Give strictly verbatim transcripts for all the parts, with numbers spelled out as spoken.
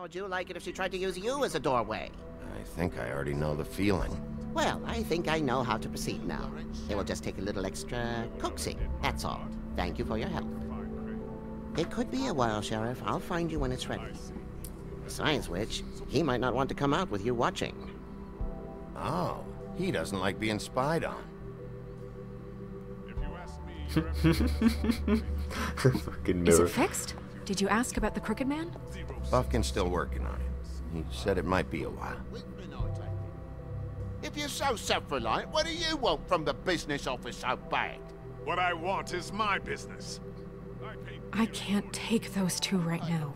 How'd you like it if she tried to use you as a doorway? I think I already know the feeling. Well, I think I know how to proceed now. It will just take a little extra coaxing, that's all. Thank you for your help. It could be a while, Sheriff. I'll find you when it's ready. Besides which, he might not want to come out with you watching. Oh, he doesn't like being spied on. If you ask me, fucking is it fixed? Did you ask about the Crooked Man? Bufkin's still working on it. He said it might be a while. If you're so self-reliant, what do you want from the business office so bad? What I want is my business. I can't take those two right now.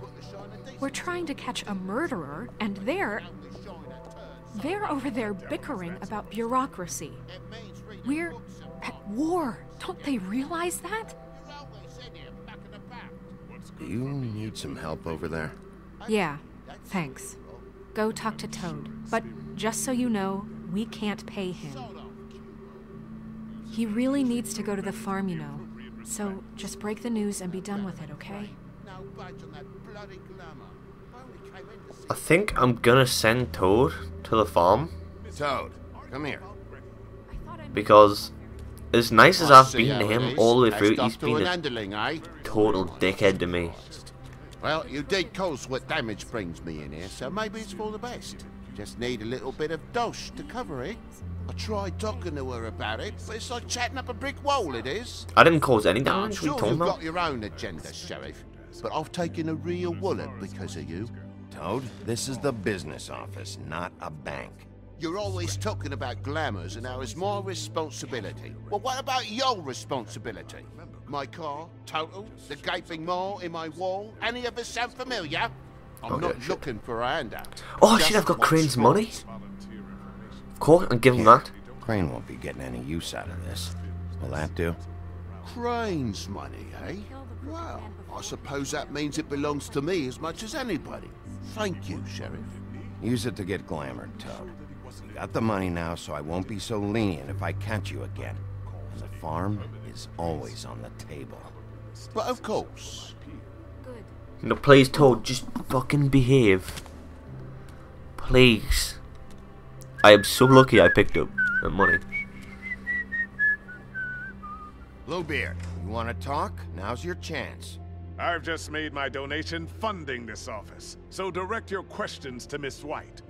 We're trying to catch a murderer, and they're... They're over there bickering about bureaucracy. We're at war. Don't they realize that? Do you need some help over there? Yeah, thanks. Go talk to Toad. But just so you know, we can't pay him. He really needs to go to the farm, you know. So just break the news and be done with it, okay? I think I'm gonna send Toad to the farm. Toad, come here. Because as nice as I've been to him all the way through, he's been a total dickhead to me. Well, you did cause what damage brings me in here, so maybe it's for the best. Just need a little bit of dosh to cover it. I tried talking to her about it, but it's like chatting up a brick wall, it is. I didn't cause any damage. Sure, you've got your own agenda, Sheriff, but I've taken a real wallet because of you. Toad, this is the business office, not a bank. You're always talking about glamours and how it's my responsibility. Well, what about your responsibility? My car, total, the gaping maw in my wall, any of us sound familiar? I'm okay. Not looking for a handout. Oh, shit, I've got Crane's money. Of course, and give him yeah. that. Crane won't be getting any use out of this. Will that do? Crane's money, eh? Well, I suppose that means it belongs to me as much as anybody. Thank you, Sheriff. Use it to get glamoured, Toad. Got the money now, so I won't be so lenient if I catch you again. And the farm is always on the table. But of course. No, please, Toad, just fucking behave. Please. I am so lucky I picked up the money. Bluebeard, you want to talk? Now's your chance. I've just made my donation funding this office, so direct your questions to Miss White.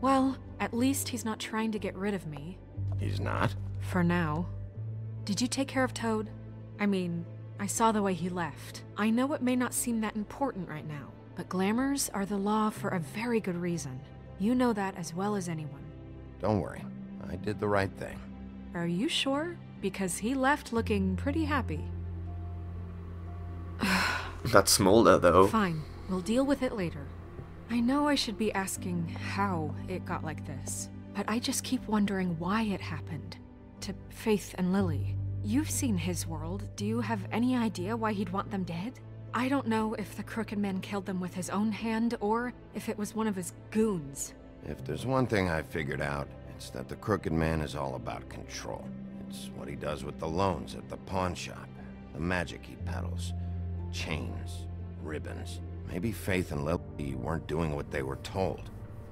Well, at least he's not trying to get rid of me. He's not? For now. Did you take care of Toad? I mean, I saw the way he left. I know it may not seem that important right now. But glamours are the law for a very good reason. You know that as well as anyone. Don't worry. I did the right thing. Are you sure? Because he left looking pretty happy. That's smaller, though. Fine. We'll deal with it later. I know I should be asking how it got like this, but I just keep wondering why it happened. To Faith and Lily. You've seen his world. Do you have any idea why he'd want them dead? I don't know if the Crooked Man killed them with his own hand, or if it was one of his goons. If there's one thing I figured out, it's that the Crooked Man is all about control. It's what he does with the loans at the pawn shop, the magic he peddles, chains, ribbons. Maybe Faith and Lily weren't doing what they were told.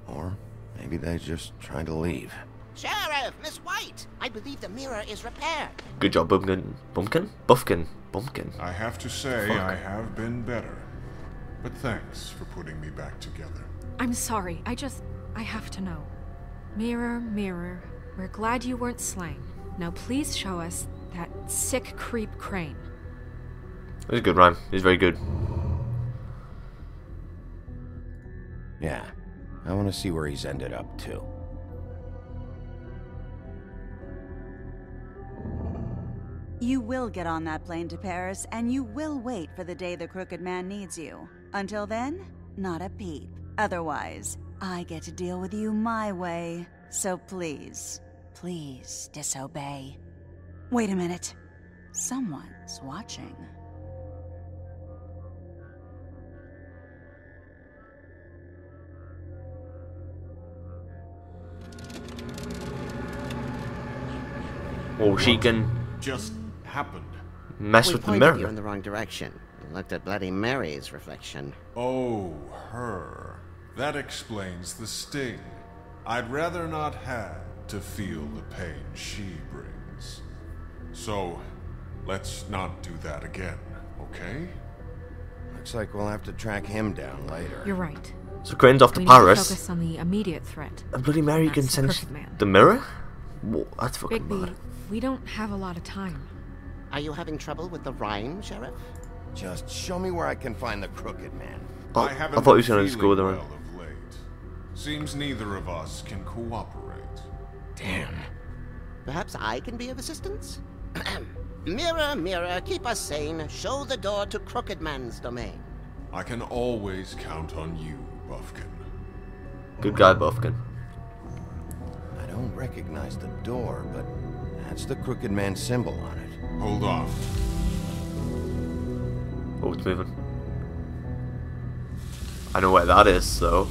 Or maybe they just tried to leave. Sheriff, Miss White, I believe the mirror is repaired. Good job, Bufkin. Bufkin? Bufkin. Bufkin. I have to say, Fuck. I have been better. But thanks for putting me back together. I'm sorry, I just... I have to know. Mirror, mirror, we're glad you weren't slain. Now please show us that sick creep Crane. It was a good rhyme. It was very good. Yeah, I want to see where he's ended up, too. You will get on that plane to Paris, and you will wait for the day the Crooked Man needs you. Until then, not a peep. Otherwise, I get to deal with you my way. So please, please disobey. Wait a minute. Someone's watching. Oh, she can... just... happened. Mess we with the mirror. You're in the wrong direction. Looked at Bloody Mary's reflection. Oh, her. That explains the sting. I'd rather not have to feel the pain she brings. So, let's not do that again, okay? Looks like we'll have to track him down later. You're right. So Crane's off to we Paris. Need to focus on the immediate threat. And Bloody Mary and can sense the mirror? Whoa, that's fucking Bigby, mad. We don't have a lot of time. Are you having trouble with the rhyme, Sheriff? Just show me where I can find the Crooked Man. Oh, I, I thought he was going to score the man. Seems neither of us can cooperate. Damn. Perhaps I can be of assistance? Mirror, mirror, keep us sane. Show the door to Crooked Man's domain. I can always count on you, Bufkin. Good guy, Bufkin. I don't recognize the door, but that's the Crooked Man's symbol on it. Hold off. Oh, it's moving. I know where that is, so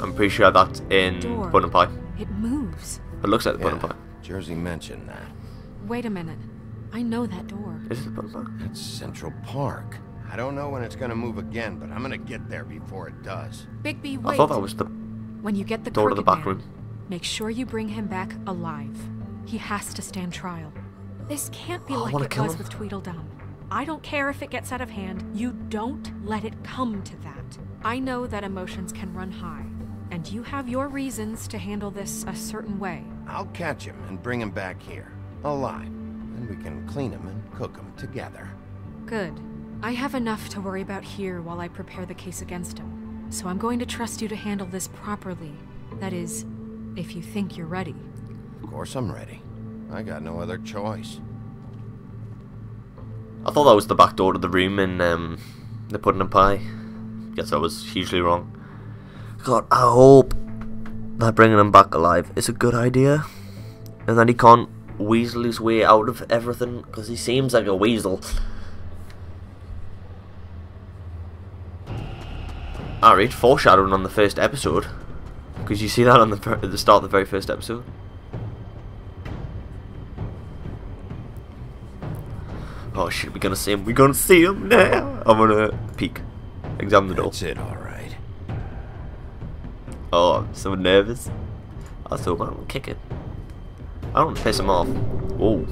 I'm pretty sure that's in Bun and Pie. It moves. It looks like the yeah, Bun and Pie. Jersey mentioned that. Wait a minute. I know that door. Is it Bun and Pie? It's Central Park. I don't know when it's going to move again, but I'm going to get there before it does. Bigby, wait. I thought that was the when you get the door to the back room. Make sure you bring him back alive. He has to stand trial. This can't be oh, like it was him. with Tweedledum. I don't care if it gets out of hand. You don't let it come to that. I know that emotions can run high, and you have your reasons to handle this a certain way. I'll catch him and bring him back here, alive. Then we can clean him and cook him together. Good. I have enough to worry about here while I prepare the case against him. So I'm going to trust you to handle this properly. That is, if you think you're ready. Of course I'm ready. I got no other choice. I thought that was the back door to the room in um, the Pudding and Pie. Guess I was hugely wrong. God, I hope that bringing him back alive is a good idea. And that he can't weasel his way out of everything, because he seems like a weasel. Alright, foreshadowing on the first episode. Because you see that on the, at the start of the very first episode. Oh shit, we're gonna see him. We're gonna see him now. I'm gonna peek. Examine the door. That's it, alright. Oh, I'm so nervous. I thought I would kick it. I don't want to piss him off. Whoa.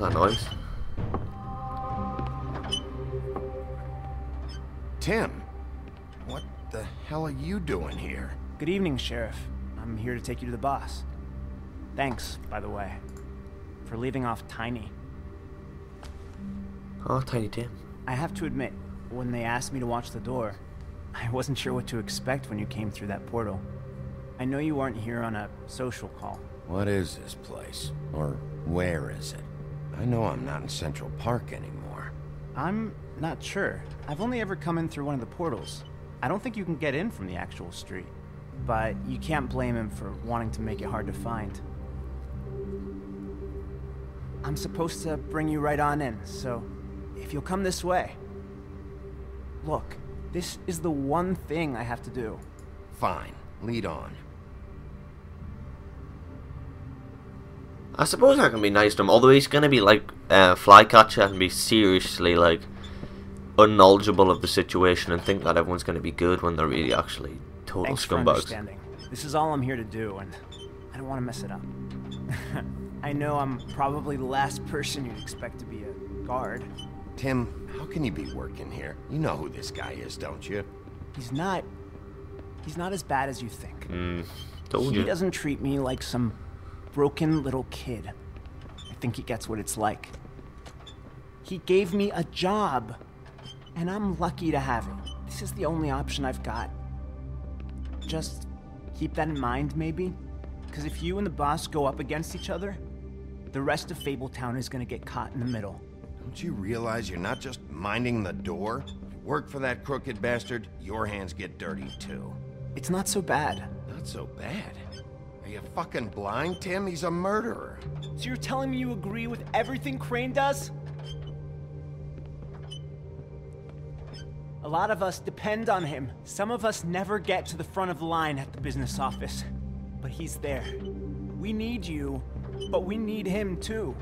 That noise. Tim, what the hell are you doing here? Good evening, Sheriff. I'm here to take you to the boss. Thanks, by the way, for leaving off Tiny. Oh, Tiny Tim. I have to admit, when they asked me to watch the door, I wasn't sure what to expect when you came through that portal. I know you aren't here on a social call. What is this place? Or where is it? I know I'm not in Central Park anymore. I'm not sure. I've only ever come in through one of the portals. I don't think you can get in from the actual street. But you can't blame him for wanting to make it hard to find. I'm supposed to bring you right on in, so if you'll come this way. Look, this is the one thing I have to do. Fine. Lead on. I suppose I can be nice to him, although he's going to be like uh, Flycatcher and be seriously like unknowledgeable of the situation and think that everyone's going to be good when they're really actually total Thanks scumbags. For understanding. This is all I'm here to do, and I don't want to mess it up. I know I'm probably the last person you'd expect to be a guard. Tim, how can you be working here? You know who this guy is, don't you? He's not. He's not as bad as you think. Mm, told he you. doesn't treat me like some broken little kid. I think he gets what it's like. He gave me a job, and I'm lucky to have it. This is the only option I've got. Just keep that in mind, maybe? Because if you and the boss go up against each other, the rest of Fabletown is going to get caught in the middle. Don't you realize you're not just minding the door? If you work for that crooked bastard, your hands get dirty too. It's not so bad. Not so bad. Are you fucking blind, Tim? He's a murderer. So you're telling me you agree with everything Crane does? A lot of us depend on him. Some of us never get to the front of the line at the business office. But he's there. We need you, but we need him too.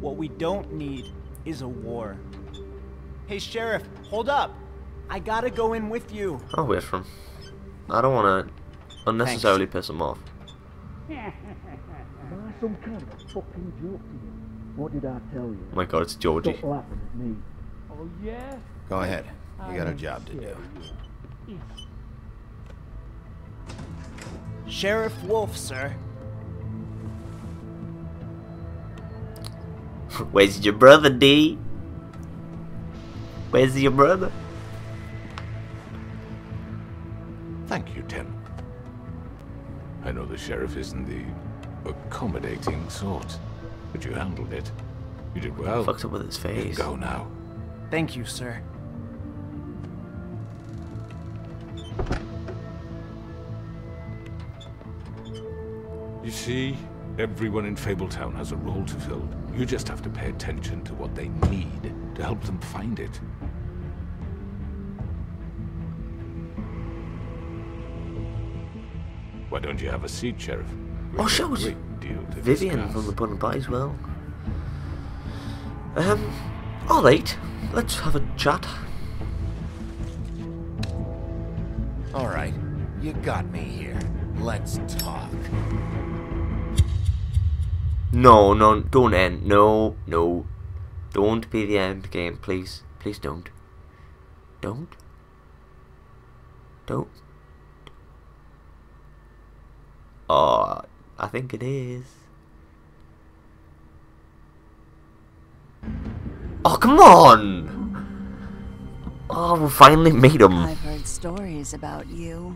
What we don't need is a war. Hey, Sheriff, hold up. I gotta go in with you. I'll wait for him. I don't want to unnecessarily Thanks. piss him off. Some kind of a fucking joke to you. What did I tell you? Oh my God, it's Georgie. Stop laughing at me. Oh yeah. Go ahead. You got a job to do. Sheriff Wolf, sir. Where's your brother, D? Where's your brother? Thank you, Tim. I know the sheriff isn't the accommodating sort, but you handled it. You did well. Fucked up with his face. Go now. Thank you, sir. You see, everyone in Fabletown has a role to fill. You just have to pay attention to what they need to help them find it. Why don't you have a seat, Sheriff? We've oh, sure. Vivian from the Bun Pie as well. Um, all right, let's have a chat. All right, you got me here. Let's talk. No, no, don't end. No, no. Don't be the end game, please. Please don't. Don't. Don't. Oh, I think it is. Oh, come on! Oh, we finally made him. I've heard stories about you.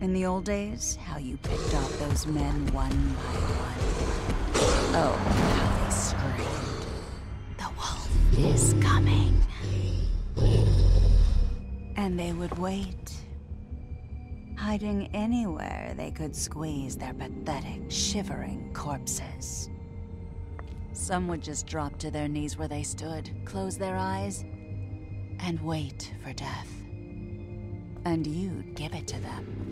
In the old days, how you picked off those men one by one. Oh, how they screamed. The wolf is coming. And they would wait. Hiding anywhere they could squeeze their pathetic, shivering corpses. Some would just drop to their knees where they stood, close their eyes, and wait for death. And you'd give it to them.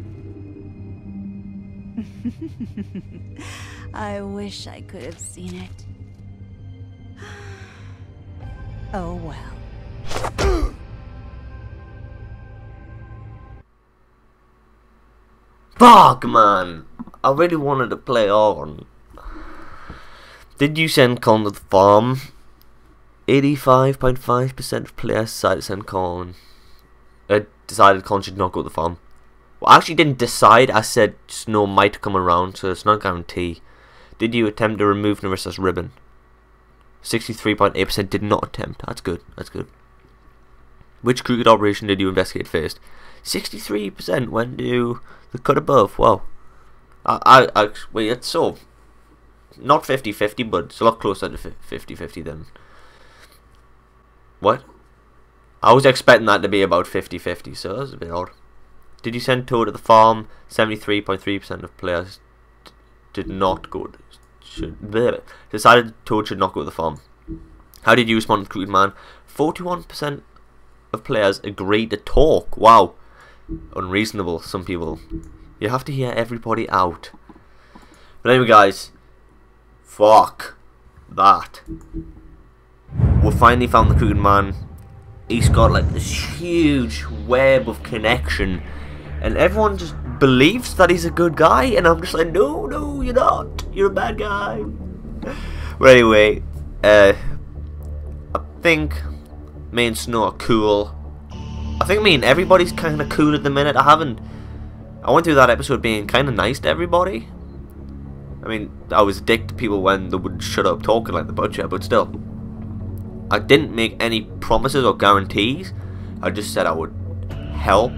I wish I could have seen it. Oh well. Fuck, man! I really wanted to play on. Did you send Colin to the farm? eighty-five point five percent of players decided to send Colin. Uh, decided Colin should not go to the farm. I actually didn't decide. I said snow might come around, so it's not a guarantee. Did you attempt to remove Narissa's ribbon? sixty-three point eight percent did not attempt. That's good. That's good. Which crooked operation did you investigate first? sixty-three percent went to the cut above. Wow. I, I, I wait. It's so not fifty fifty, but it's a lot closer to fifty fifty than what I was expecting that to be. About fifty fifty, so that's a bit odd. Did you send Toad to the farm? seventy-three point three percent of players did not go to, should, decided Toad should not go to the farm. How did you respond to Crooked Man? forty-one percent of players agreed to talk. Wow. Unreasonable, some people. You have to hear everybody out. But anyway, guys. Fuck that. We finally found the Crooked Man. He's got like this huge web of connection. And everyone just believes that he's a good guy, and I'm just like, no, no, you're not. You're a bad guy. But anyway, uh, I think me and Snow are cool. I think me and everybody's kind of cool at the minute. I haven't... I went through that episode being kind of nice to everybody. I mean, I was a dick to people when they would shut up talking like the butcher, but still. I didn't make any promises or guarantees. I just said I would help.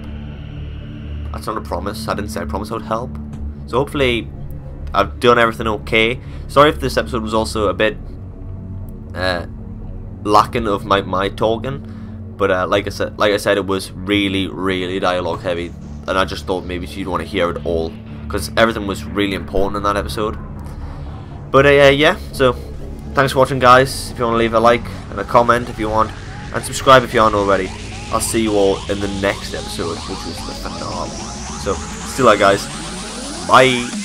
That's not a promise. I didn't say I promised I would help. So hopefully I've done everything okay. Sorry if this episode was also a bit uh, lacking of my, my talking. But uh, like I said, like I said, it was really, really dialogue heavy. and I just thought maybe you'd want to hear it all, because everything was really important in that episode. But uh, yeah, so thanks for watching, guys. If you want to leave a like and a comment if you want, and subscribe if you aren't already. I'll see you all in the next episode, which was the finale. So, see you later, guys. Bye.